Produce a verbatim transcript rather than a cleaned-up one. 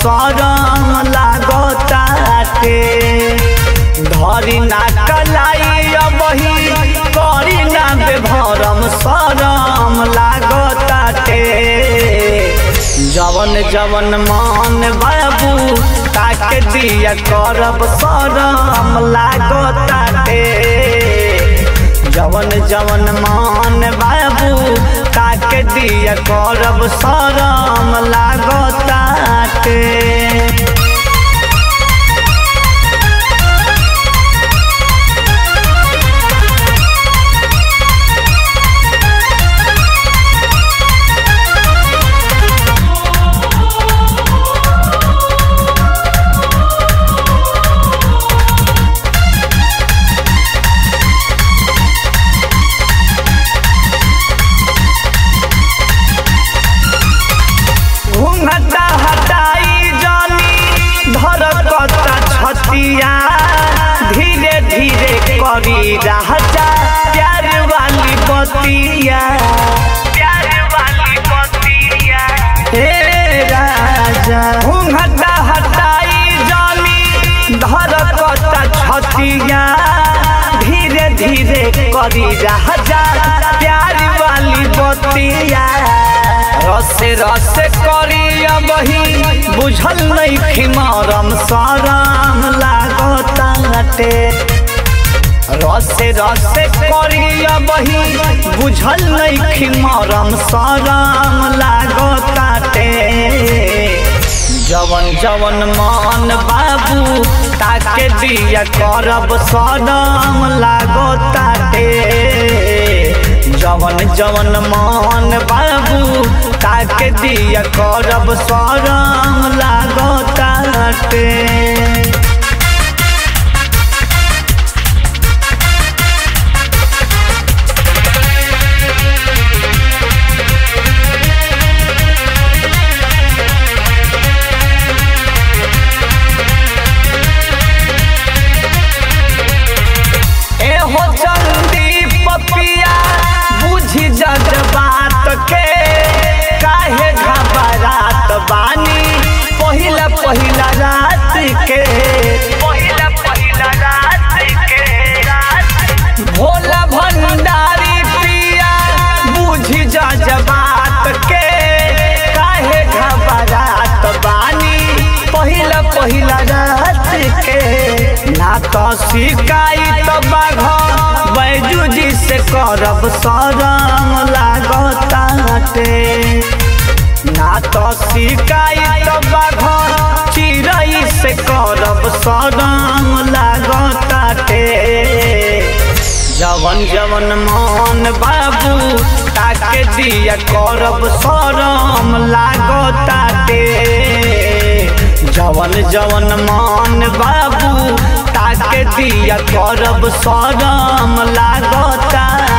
शरम लागताटे धरी ना कलाई अबही करी ना बेभरम शरम लागताटे जवन जवन मान बाबू ताके दिया करब शरम लागताटे जवन जवन मान बाबू ताके दिया करब शरम लागताटे धीरे धीरे करी रहता प्यार वाली बतिया प्यार वाली बतिया हे राजा घुंघटा हटाई जानी धर कता छतिया धीरे धीरे करी रहता प्यार वाली बतिया रसे रसे करी अबही बुझल नहीं खिमारम शरम लागताटे रसे रसे करी अबही बुझल नहीं खिमारम शरम लागताटे जवन जवन मान बाबू ताके दिया करब शरम लागताटे जवन जवन मान बाबू ताके दिया करब शरम लागताटे पहिला रात के पहिला पहिला रात के भोला भंडारी पिया बुझी जा बात के काहे घबरात बानी पहिला पहिला रात के ना तो शिकायत बाघ बैजूजी से करब शरम लागताटे ना तो शिकायत बाघ चिरई से करब शरम लागताटे जवन जवन मान बाबू ताके दिया करब शरम लागताटे जवन जवन मान बाबू ताके दिया करब शरम लागताटे।